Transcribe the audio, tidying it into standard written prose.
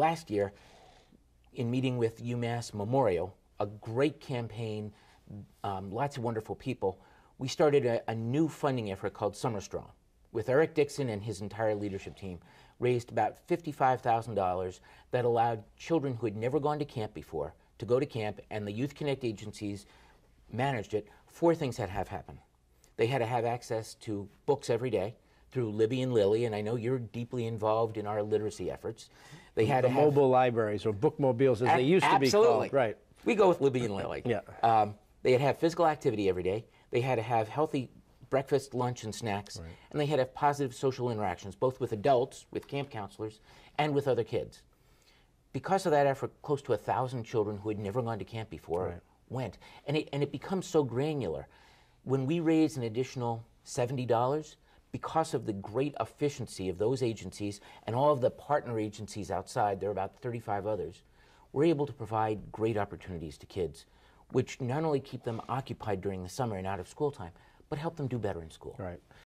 last year in meeting with UMass Memorial, a great campaign, lots of wonderful people, we started a new funding effort called Summer Strong, with Eric Dixon and his entire leadership team, raised about $55,000 that allowed children who had never gone to camp before to go to camp, and the Youth Connect agencies managed it. Four things had to have happen. They had to have access to books every day through Libby and Lily, and I know you're deeply involved in our literacy efforts. They had to have mobile libraries, or bookmobiles as they used to be called. Right. We go with Libby and Lily. Yeah. They had to have physical activity every day. They had to have healthy breakfast, lunch, and snacks, right. And they had to have positive social interactions, both with adults, with camp counselors, and with other kids. Because of that effort, close to 1,000 children who had never gone to camp before right. went. And it becomes so granular. When we raise an additional $70, because of the great efficiency of those agencies and all of the partner agencies outside, there are about 35 others, we're able to provide great opportunities to kids, which not only keep them occupied during the summer and out of school time, but help them do better in school. Right.